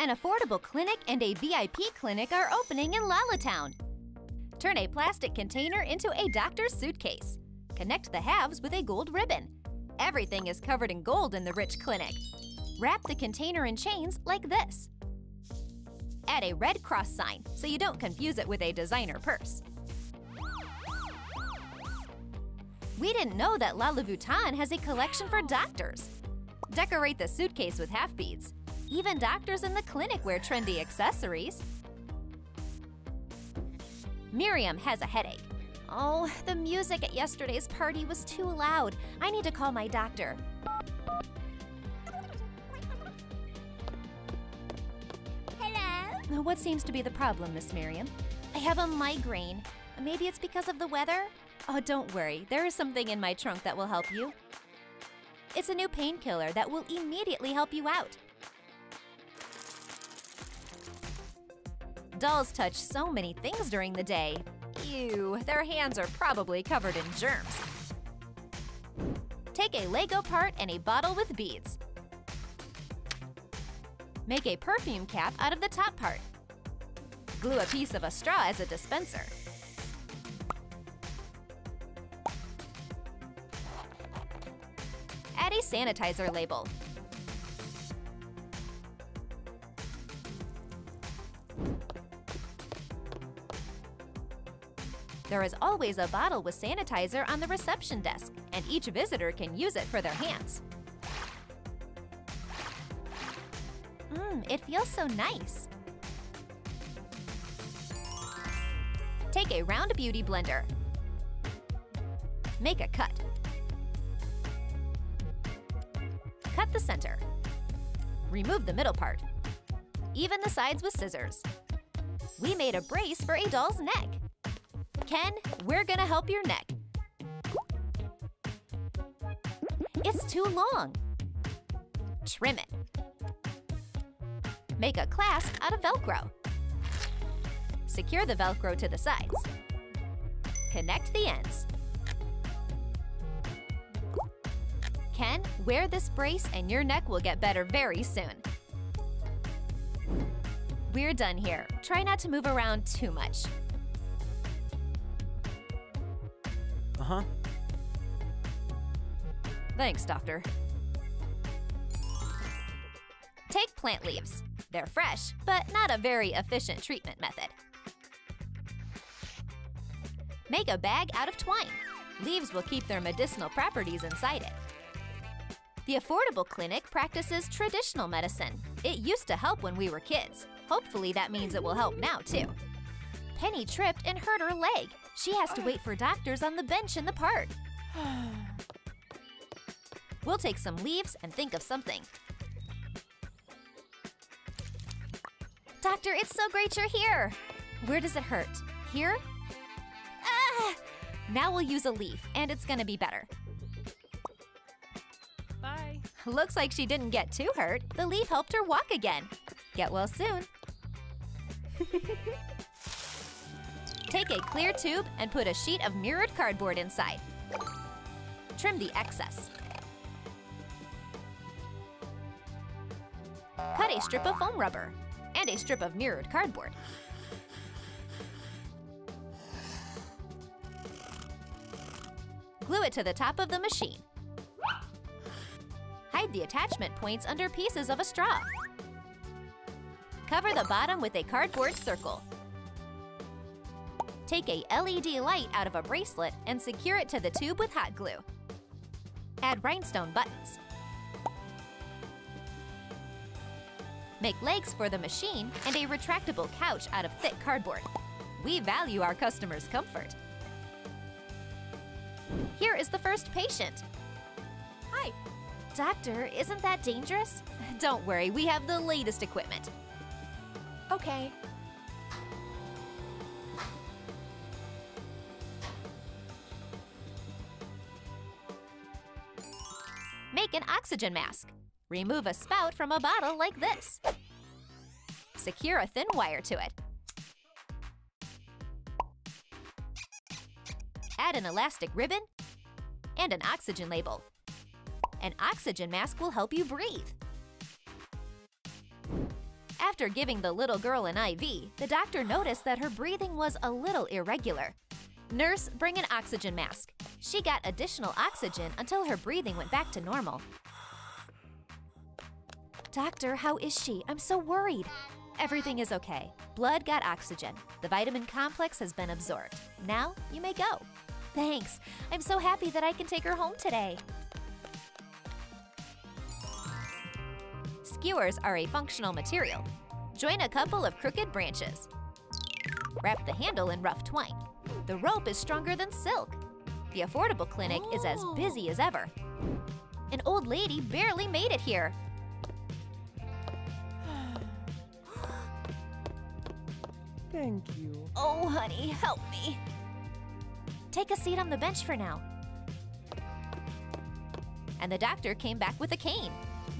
An affordable clinic and a VIP clinic are opening in Lalatown. Turn a plastic container into a doctor's suitcase. Connect the halves with a gold ribbon. Everything is covered in gold in the rich clinic. Wrap the container in chains like this. Add a Red Cross sign so you don't confuse it with a designer purse. We didn't know that Lala Vuitton has a collection for doctors. Decorate the suitcase with half beads. Even doctors in the clinic wear trendy accessories. Miriam has a headache. Oh, the music at yesterday's party was too loud. I need to call my doctor. Hello? What seems to be the problem, Miss Miriam? I have a migraine. Maybe it's because of the weather? Oh, don't worry. There is something in my trunk that will help you. It's a new painkiller that will immediately help you out. Dolls touch so many things during the day. Ew, their hands are probably covered in germs. Take a Lego part and a bottle with beads. Make a perfume cap out of the top part. Glue a piece of a straw as a dispenser. Add a sanitizer label. There is always a bottle with sanitizer on the reception desk, and each visitor can use it for their hands. It feels so nice. Take a round beauty blender. Make a cut. Cut the center. Remove the middle part. Even the sides with scissors. We made a brace for a doll's neck. Ken, we're gonna help your neck. It's too long. Trim it. Make a clasp out of Velcro. Secure the Velcro to the sides. Connect the ends. Ken, wear this brace and your neck will get better very soon. We're done here. Try not to move around too much. Thanks, doctor. Take plant leaves. They're fresh, but not a very efficient treatment method. Make a bag out of twine. Leaves will keep their medicinal properties inside it. The Affordable Clinic practices traditional medicine. It used to help when we were kids. Hopefully that means it will help now, too. Penny tripped and hurt her leg. She has to wait for doctors on the bench in the park. We'll take some leaves and think of something. Doctor, it's so great you're here. Where does it hurt? Here? Ah! Now we'll use a leaf, and it's gonna be better. Bye. Looks like she didn't get too hurt. The leaf helped her walk again. Get well soon. Take a clear tube and put a sheet of mirrored cardboard inside. Trim the excess. Cut a strip of foam rubber and a strip of mirrored cardboard. Glue it to the top of the machine. Hide the attachment points under pieces of a straw. Cover the bottom with a cardboard circle. Take a LED light out of a bracelet and secure it to the tube with hot glue. Add rhinestone buttons. Make legs for the machine and a retractable couch out of thick cardboard. We value our customers' comfort. Here is the first patient. Hi. Doctor, isn't that dangerous? Don't worry, we have the latest equipment. Okay. Make an oxygen mask. Remove a spout from a bottle like this. Secure a thin wire to it. Add an elastic ribbon and an oxygen label. An oxygen mask will help you breathe. After giving the little girl an IV, the doctor noticed that her breathing was a little irregular. Nurse, bring an oxygen mask. She got additional oxygen until her breathing went back to normal. Doctor, how is she? I'm so worried. Everything is okay. Blood got oxygen. The vitamin complex has been absorbed. Now you may go. Thanks. I'm so happy that I can take her home today. Skewers are a functional material. Join a couple of crooked branches. Wrap the handle in rough twine. The rope is stronger than silk. The affordable clinic is as busy as ever. An old lady barely made it here. Thank you. Oh, honey, help me. Take a seat on the bench for now. And the doctor came back with a cane.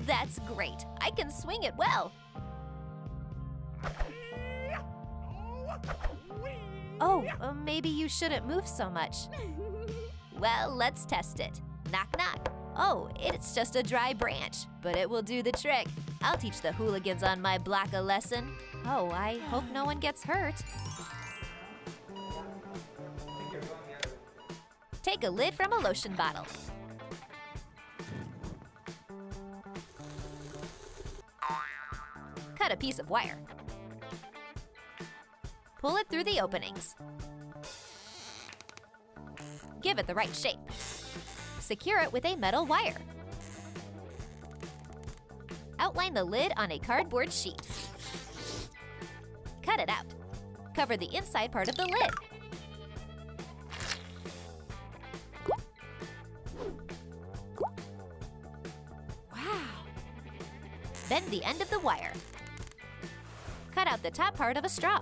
That's great. I can swing it well. Oh, maybe you shouldn't move so much. Well, let's test it. Knock, knock. Oh, it's just a dry branch, but it will do the trick. I'll teach the hooligans on my block a lesson. Oh, I hope no one gets hurt. Take a lid from a lotion bottle. Cut a piece of wire. Pull it through the openings. Give it the right shape. Secure it with a metal wire. Outline the lid on a cardboard sheet. Cut it out. Cover the inside part of the lid. Wow! Bend the end of the wire. Cut out the top part of a straw.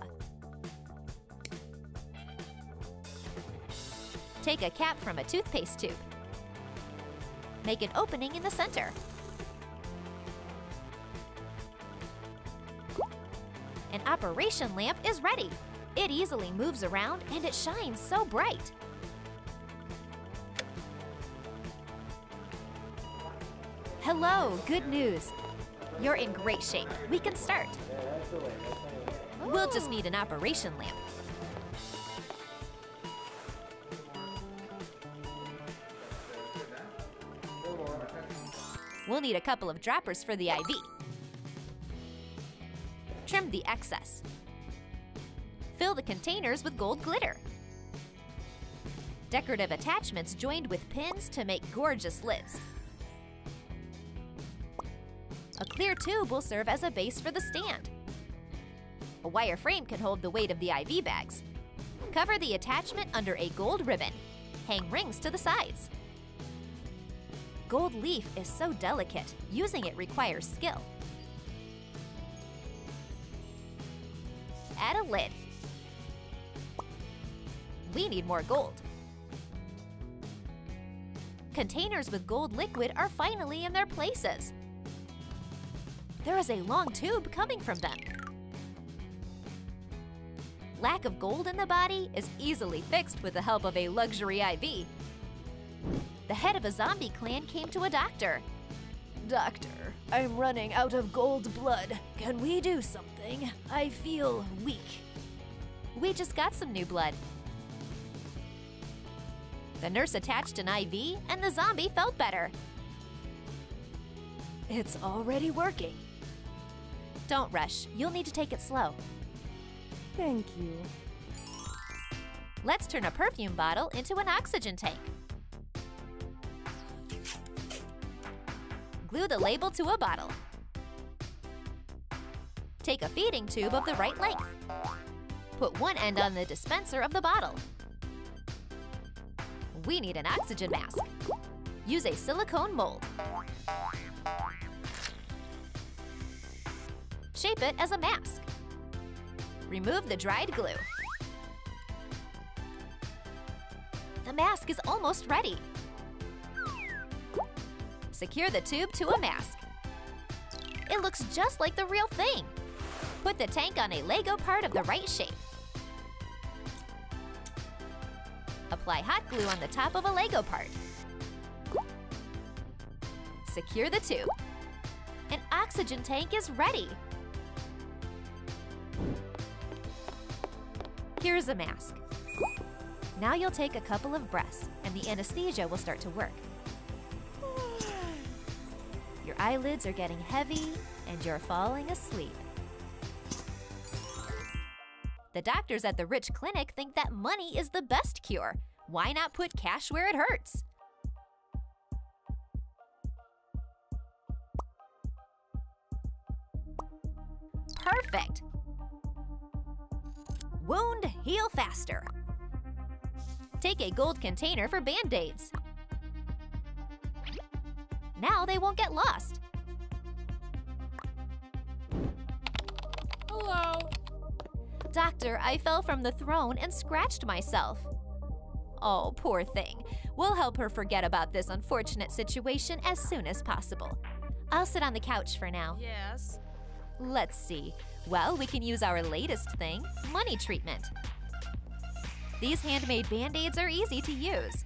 Take a cap from a toothpaste tube. Make an opening in the center. An operation lamp is ready. It easily moves around and it shines so bright. Hello, good news. You're in great shape. We can start. We'll just need an operation lamp. We'll need a couple of droppers for the IV. Trim the excess. Fill the containers with gold glitter. Decorative attachments joined with pins to make gorgeous lids. A clear tube will serve as a base for the stand. A wire frame can hold the weight of the IV bags. Cover the attachment under a gold ribbon. Hang rings to the sides. Gold leaf is so delicate, using it requires skill. Add a lid. We need more gold. Containers with gold liquid are finally in their places. There is a long tube coming from them. Lack of gold in the body is easily fixed with the help of a luxury IV. The head of a zombie clan came to a doctor. Doctor, I'm running out of gold blood. Can we do something? I feel weak. We just got some new blood. The nurse attached an IV and the zombie felt better. It's already working. Don't rush. You'll need to take it slow. Thank you. Let's turn a perfume bottle into an oxygen tank. Glue the label to a bottle. Take a feeding tube of the right length. Put one end on the dispenser of the bottle. We need an oxygen mask. Use a silicone mold. Shape it as a mask. Remove the dried glue. The mask is almost ready. Secure the tube to a mask. It looks just like the real thing. Put the tank on a LEGO part of the right shape. Apply hot glue on the top of a LEGO part. Secure the tube. An oxygen tank is ready. Here's a mask. Now you'll take a couple of breaths and the anesthesia will start to work. Your eyelids are getting heavy and you're falling asleep. The doctors at the Rich Clinic think that money is the best cure. Why not put cash where it hurts? Perfect! Wound, heal faster. Take a gold container for Band-Aids. Now they won't get lost. Hello. Doctor, I fell from the throne and scratched myself. Oh, poor thing. We'll help her forget about this unfortunate situation as soon as possible. I'll sit on the couch for now. Yes. Let's see. Well, we can use our latest thing, money treatment. These handmade Band-Aids are easy to use.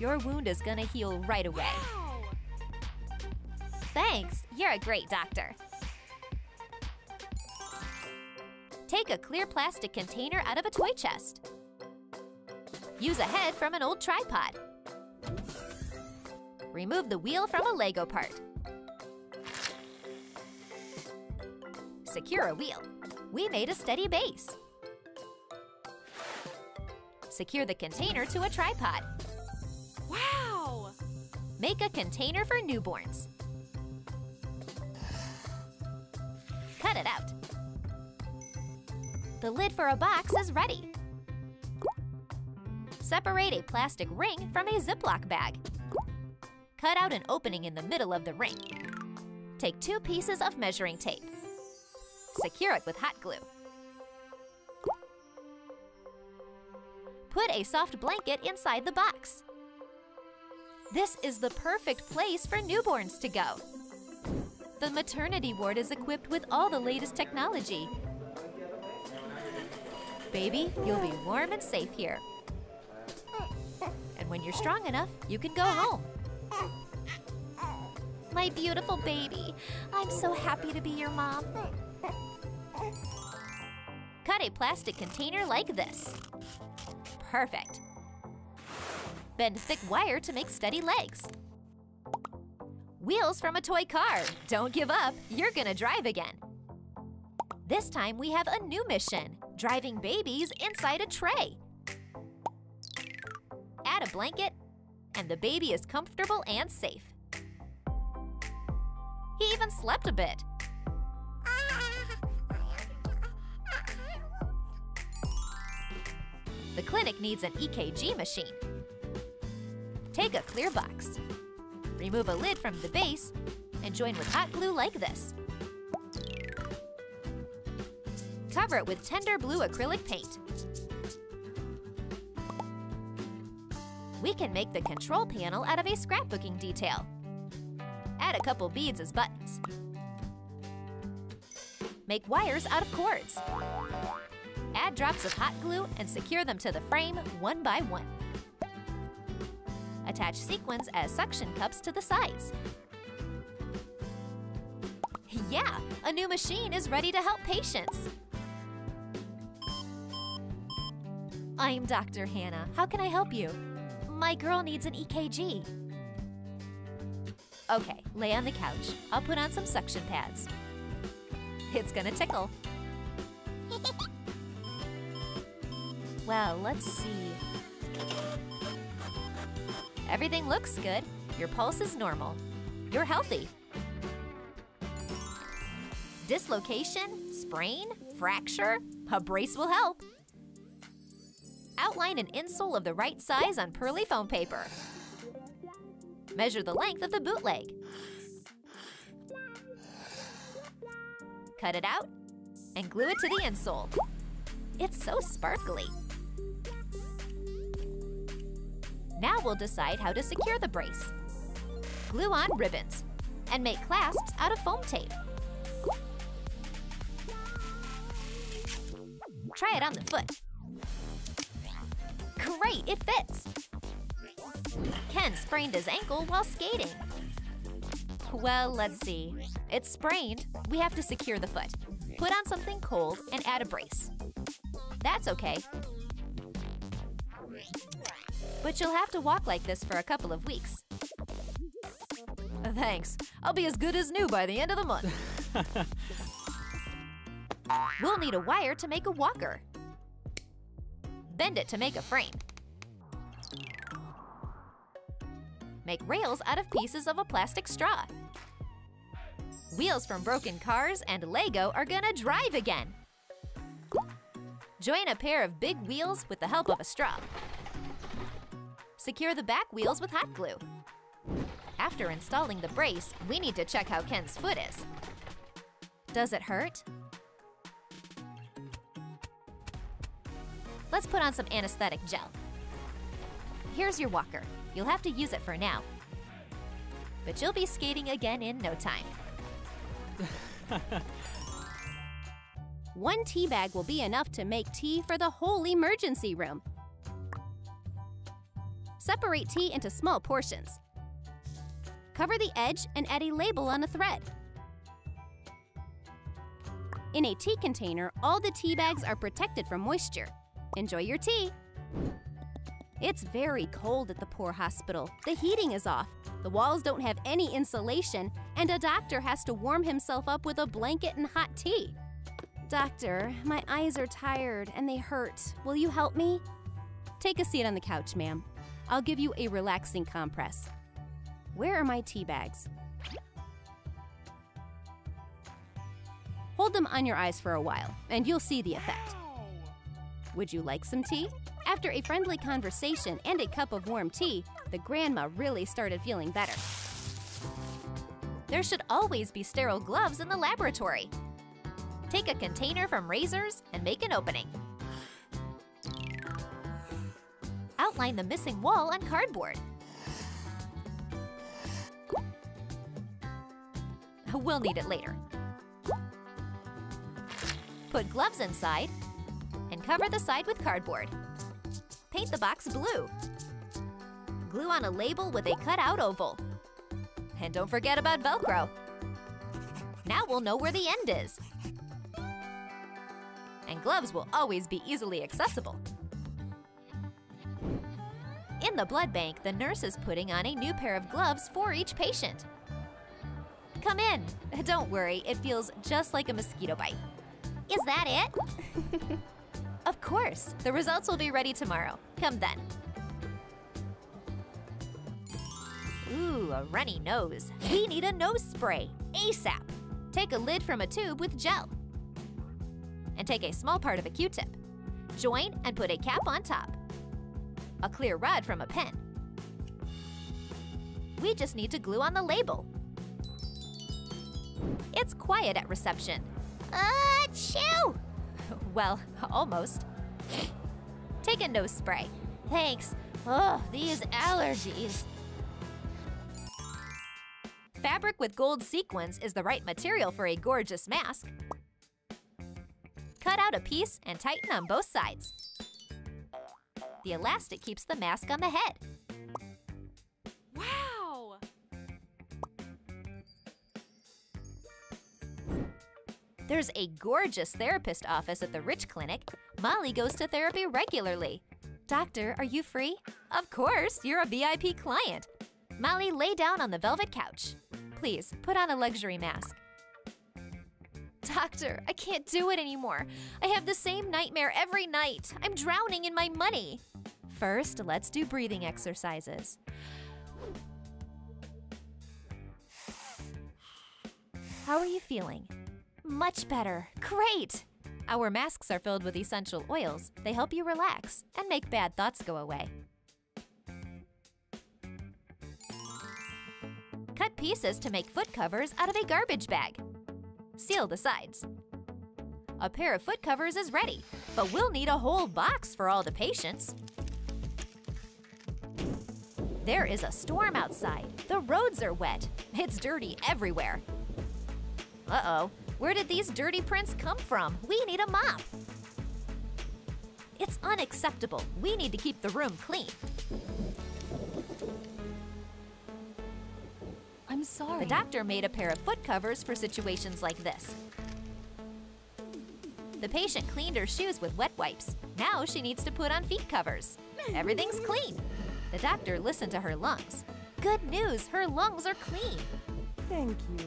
Your wound is gonna heal right away. Wow. Thanks, you're a great doctor. Take a clear plastic container out of a toy chest. Use a head from an old tripod. Remove the wheel from a Lego part. Secure a wheel. We made a steady base. Secure the container to a tripod. Wow! Make a container for newborns. Cut it out. The lid for a box is ready. Separate a plastic ring from a Ziploc bag. Cut out an opening in the middle of the ring. Take two pieces of measuring tape. Secure it with hot glue. Put a soft blanket inside the box. This is the perfect place for newborns to go. The maternity ward is equipped with all the latest technology. Baby, you'll be warm and safe here. And when you're strong enough, you can go home. My beautiful baby, I'm so happy to be your mom. Cut a plastic container like this. Perfect. Bend thick wire to make steady legs. Wheels from a toy car. Don't give up. You're gonna drive again. This time we have a new mission. Driving babies inside a tray. Add a blanket and the baby is comfortable and safe. He even slept a bit. The clinic needs an EKG machine. Take a clear box. Remove a lid from the base and join with hot glue like this. Cover it with tender blue acrylic paint. We can make the control panel out of a scrapbooking detail. Add a couple beads as buttons. Make wires out of cords. Add drops of hot glue and secure them to the frame one by one. Attach sequins as suction cups to the sides. Yeah, a new machine is ready to help patients. I'm Dr. Hannah. How can I help you? My girl needs an EKG. Okay, lay on the couch. I'll put on some suction pads. It's gonna tickle. Well, let's see. Everything looks good. Your pulse is normal. You're healthy. Dislocation, sprain, fracture, a brace will help. Outline an insole of the right size on pearly foam paper. Measure the length of the bootleg. Cut it out and glue it to the insole. It's so sparkly. Now we'll decide how to secure the brace. Glue on ribbons and make clasps out of foam tape. Try it on the foot. Great, it fits! Ken sprained his ankle while skating. Well, let's see. It's sprained. We have to secure the foot. Put on something cold and add a brace. That's okay. But you'll have to walk like this for a couple of weeks. Thanks. I'll be as good as new by the end of the month. We'll need a wire to make a walker. Bend it to make a frame. Make rails out of pieces of a plastic straw. Wheels from broken cars and Lego are gonna drive again! Join a pair of big wheels with the help of a straw. Secure the back wheels with hot glue. After installing the brace, we need to check how Ken's foot is. Does it hurt? Let's put on some anesthetic gel. Here's your walker. You'll have to use it for now. But you'll be skating again in no time. One tea bag will be enough to make tea for the whole emergency room. Separate tea into small portions. Cover the edge and add a label on a thread. In a tea container, all the tea bags are protected from moisture. Enjoy your tea! It's very cold at the poor hospital. The heating is off. The walls don't have any insulation, and a doctor has to warm himself up with a blanket and hot tea. Doctor, my eyes are tired and they hurt. Will you help me? Take a seat on the couch, ma'am. I'll give you a relaxing compress. Where are my tea bags? Hold them on your eyes for a while, and you'll see the effect. Would you like some tea? After a friendly conversation and a cup of warm tea, the grandma really started feeling better. There should always be sterile gloves in the laboratory. Take a container from razors and make an opening. Outline the missing wall on cardboard. We'll need it later. Put gloves inside and cover the side with cardboard. Paint the box blue. Glue on a label with a cut-out oval. And don't forget about Velcro. Now we'll know where the end is. And gloves will always be easily accessible. In the blood bank, the nurse is putting on a new pair of gloves for each patient. Come in. Don't worry, it feels just like a mosquito bite. Is that it? Of course. The results will be ready tomorrow. Come then. Ooh, a runny nose. We need a nose spray, ASAP. Take a lid from a tube with gel. And take a small part of a Q-tip. Join and put a cap on top. A clear rod from a pen. We just need to glue on the label. It's quiet at reception. Achoo! Well, almost. Take a nose spray. Thanks. Oh, these allergies. Fabric with gold sequins is the right material for a gorgeous mask. Cut out a piece and tighten on both sides. The elastic keeps the mask on the head. Wow! There's a gorgeous therapist office at the Rich Clinic. Molly goes to therapy regularly. Doctor, are you free? Of course, you're a VIP client. Molly, lay down on the velvet couch. Please, put on a luxury mask. Doctor, I can't do it anymore. I have the same nightmare every night. I'm drowning in my money. First, let's do breathing exercises. How are you feeling? Much better. Great! Our masks are filled with essential oils. They help you relax and make bad thoughts go away. Cut pieces to make foot covers out of a garbage bag. Seal the sides. A pair of foot covers is ready, but we'll need a whole box for all the patients. There is a storm outside. The roads are wet. It's dirty everywhere. Uh-oh. Where did these dirty prints come from? We need a mop! It's unacceptable. We need to keep the room clean. I'm sorry. The doctor made a pair of foot covers for situations like this. The patient cleaned her shoes with wet wipes. Now she needs to put on feet covers. Everything's clean. The doctor listened to her lungs. Good news, her lungs are clean. Thank you.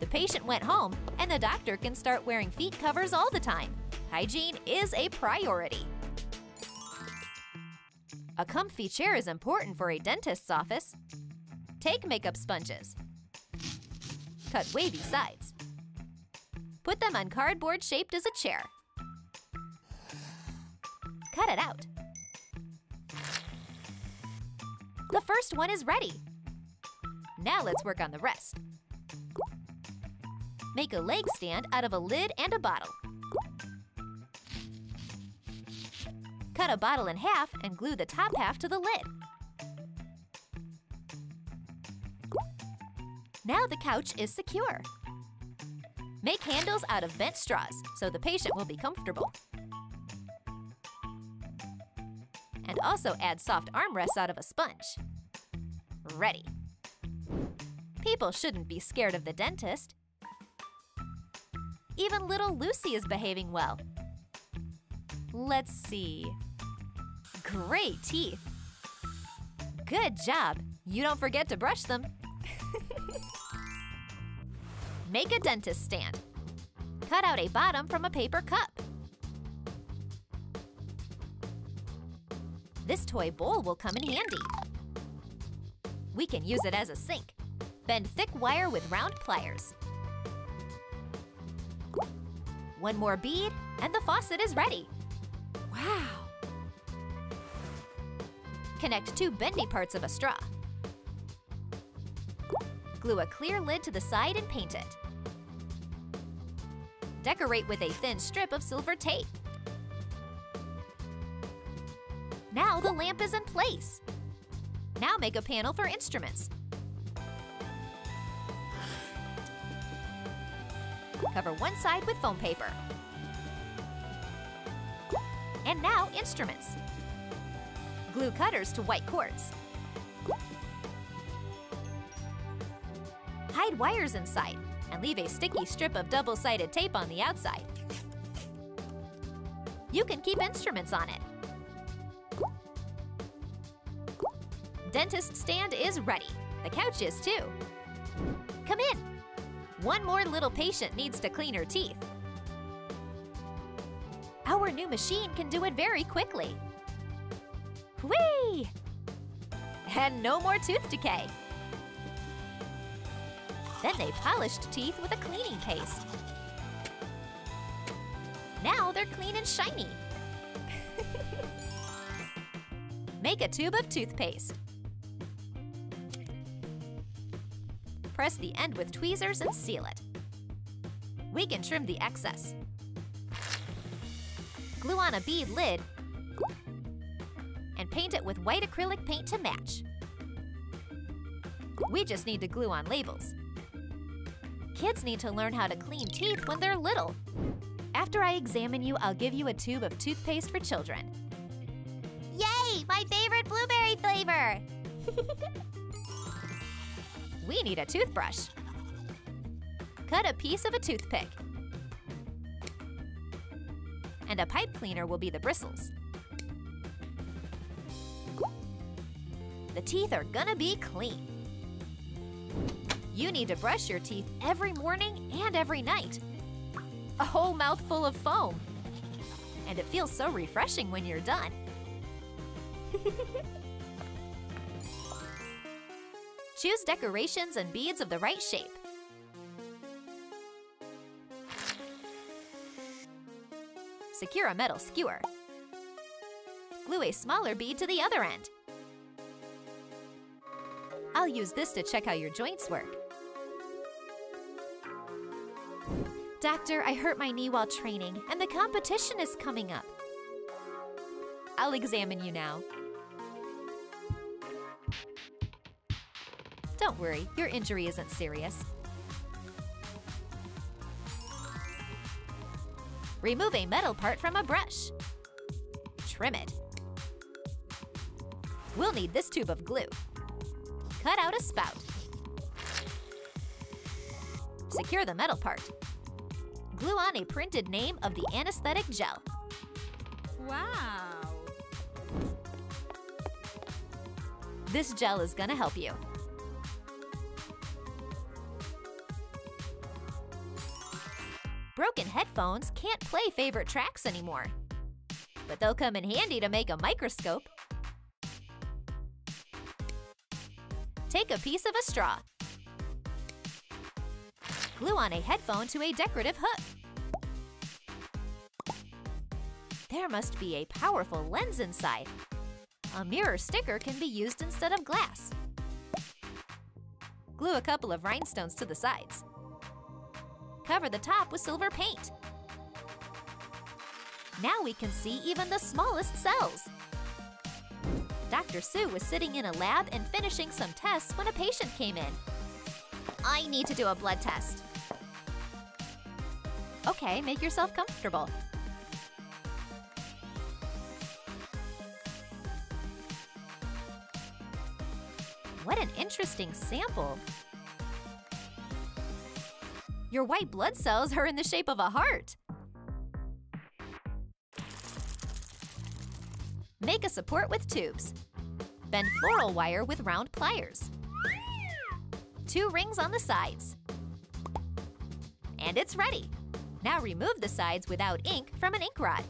The patient went home, and the doctor can start wearing feet covers all the time. Hygiene is a priority. A comfy chair is important for a dentist's office. Take makeup sponges. Cut wavy sides. Put them on cardboard shaped as a chair. Cut it out. The first one is ready. Now let's work on the rest. Make a leg stand out of a lid and a bottle. Cut a bottle in half and glue the top half to the lid. Now the couch is secure. Make handles out of bent straws so the patient will be comfortable. And also add soft armrests out of a sponge. Ready. People shouldn't be scared of the dentist. Even little Lucy is behaving well. Let's see. Great teeth. Good job. You don't forget to brush them. Make a dentist stand. Cut out a bottom from a paper cup. This toy bowl will come in handy. We can use it as a sink. Bend thick wire with round pliers. One more bead, and the faucet is ready. Wow! Connect two bendy parts of a straw. Glue a clear lid to the side and paint it. Decorate with a thin strip of silver tape. Now the lamp is in place. Now make a panel for instruments. Cover one side with foam paper. And now instruments. Glue cutters to white cords. Hide wires inside and leave a sticky strip of double-sided tape on the outside. You can keep instruments on it. Dentist stand is ready. The couch is too. Come in. One more little patient needs to clean her teeth. Our new machine can do it very quickly. Whee! And no more tooth decay. Then they polished teeth with a cleaning paste. Now they're clean and shiny. Make a tube of toothpaste. Press the end with tweezers and seal it. We can trim the excess. Glue on a bead lid and paint it with white acrylic paint to match. We just need to glue on labels. Kids need to learn how to clean teeth when they're little. After I examine you, I'll give you a tube of toothpaste for children. Yay! My favorite blueberry flavor! We need a toothbrush. Cut a piece of a toothpick. And a pipe cleaner will be the bristles. The teeth are gonna be clean. You need to brush your teeth every morning and every night. A whole mouthful of foam. And it feels so refreshing when you're done. Choose decorations and beads of the right shape. Secure a metal skewer. Glue a smaller bead to the other end. I'll use this to check how your joints work. Doctor, I hurt my knee while training, and the competition is coming up. I'll examine you now. Don't worry, your injury isn't serious. Remove a metal part from a brush. Trim it. We'll need this tube of glue. Cut out a spout. Secure the metal part. glue on a printed name of the anesthetic gel. Wow! This gel is gonna help you. Broken headphones can't play favorite tracks anymore. But they'll come in handy to make a microscope. Take a piece of a straw. Glue on a headphone to a decorative hook. There must be a powerful lens inside. A mirror sticker can be used instead of glass. Glue a couple of rhinestones to the sides. Cover the top with silver paint. Now we can see even the smallest cells. Dr. Sue was sitting in a lab and finishing some tests when a patient came in. I need to do a blood test. Okay, make yourself comfortable. What an interesting sample. Your white blood cells are in the shape of a heart. Make a support with tubes. Bend floral wire with round pliers. 2 rings on the sides. And it's ready! Now remove the sides without ink from an ink rod.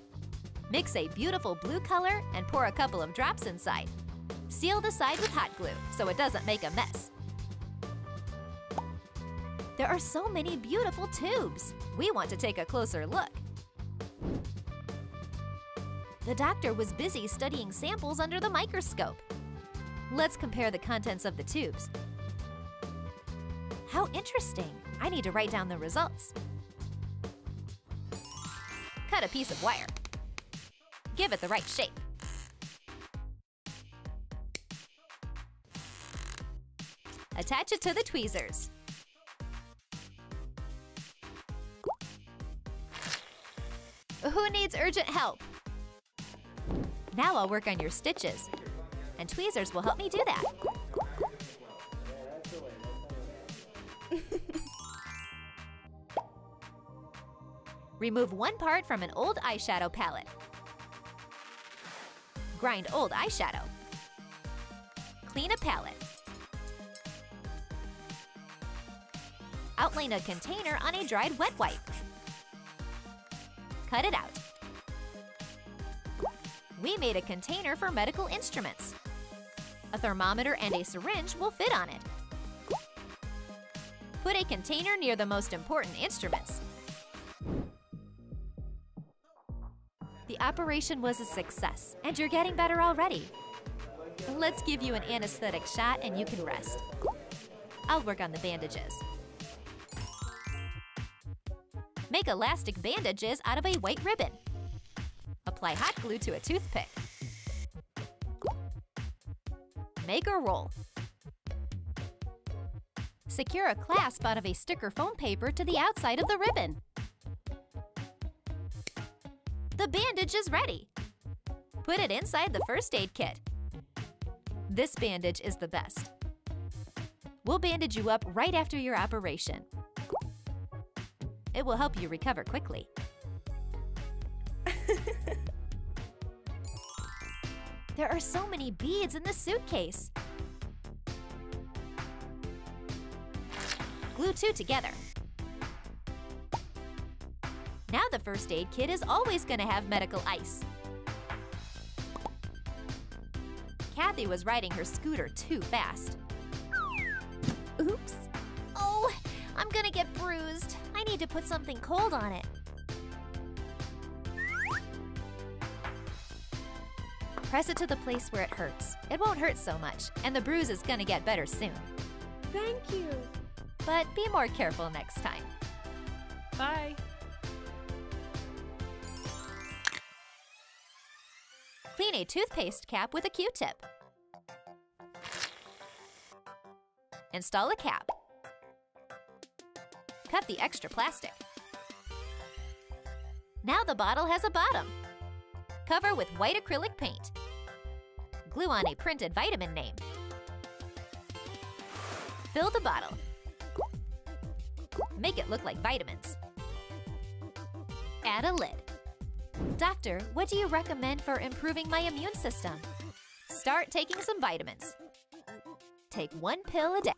Mix a beautiful blue color and pour a couple of drops inside. Seal the side with hot glue so it doesn't make a mess. There are so many beautiful tubes. We want to take a closer look. The doctor was busy studying samples under the microscope. Let's compare the contents of the tubes. How interesting! I need to write down the results. Cut a piece of wire. Give it the right shape. Attach it to the tweezers. Who needs urgent help? Now I'll work on your stitches. And tweezers will help me do that. Remove one part from an old eyeshadow palette. Grind old eyeshadow. Clean a palette. Outline a container on a dried wet wipe. Cut it out. We made a container for medical instruments. A thermometer and a syringe will fit on it. Put a container near the most important instruments. The operation was a success, and you're getting better already. Let's give you an anesthetic shot and you can rest. I'll work on the bandages. Make elastic bandages out of a white ribbon. Apply hot glue to a toothpick. Make a roll. Secure a clasp out of a sticker foam paper to the outside of the ribbon. The bandage is ready. Put it inside the first aid kit. This bandage is the best. We'll bandage you up right after your operation. It will help you recover quickly. There are so many beads in the suitcase. Glue 2 together. Now the first aid kit is always going to have medical ice. Kathy was riding her scooter too fast. Oops. Oh, I'm going to get bruised. I need to put something cold on it. Press it to the place where it hurts. It won't hurt so much, and the bruise is going to get better soon. Thank you. But be more careful next time. Bye. Clean a toothpaste cap with a Q-tip. Install a cap. Cut the extra plastic. Now the bottle has a bottom. Cover with white acrylic paint. Glue on a printed vitamin name. Fill the bottle. Make it look like vitamins. Add a lid. Doctor, what do you recommend for improving my immune system? Start taking some vitamins. Take one pill a day.